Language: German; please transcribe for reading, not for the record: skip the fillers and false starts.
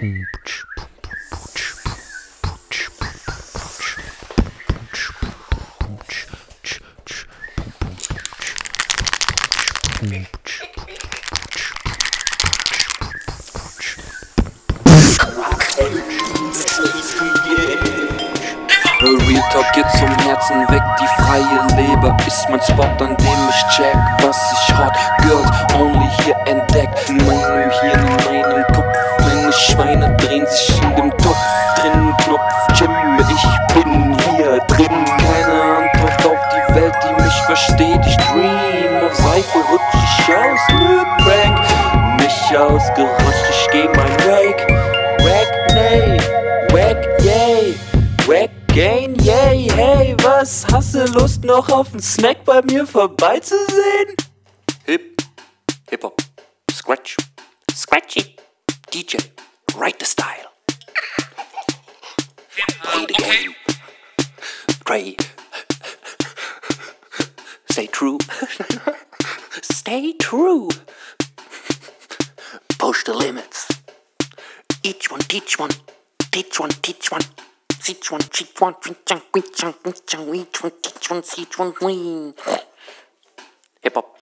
Real Talk geht zum Herzen weg, die freie Leber ist mein Spot, an dem ich check, was ich hot girls only hier entdeckt. Meine Hirn, meinen Kopf, meine Schweine drehen sich in dem Topf, drin Knopf, Jimmy, ich bin hier drin. Keine Antwort auf die Welt, die mich versteht, ich dream auf Seife, rutsch ich aus, ne Prank, mich ausgerutscht, ich geh mein Weg, weg, nee, weg, yay, weg. Gain, yay, hey, was? Hast du Lust noch auf einen Snack bei mir vorbeizusehen? Hip, Hip-Hop, Scratch, Scratchy, DJ, write the style. Play the game, pray, stay true, stay true. Push the limits, each one, teach one, teach one, teach one. Each one, cheat one, drink one, each one, teach one, each one, win. Hip hop.